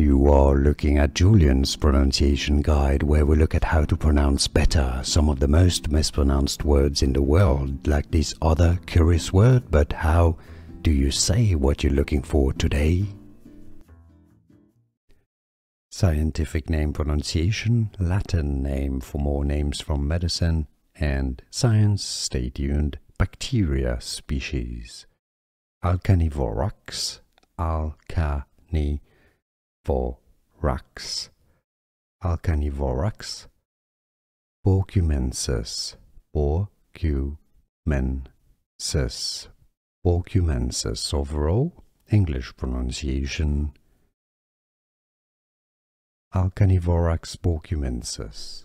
You are looking at Julian's pronunciation guide, where we look at how to pronounce better some of the most mispronounced words in the world, like this other curious word, but how do you say what you're looking for today? Scientific name pronunciation, Latin name for more names from medicine, and science, stay tuned, bacteria species. Alcanivorax, Alcanivorax borkumensis. Overall English pronunciation Alcanivorax borkumensis.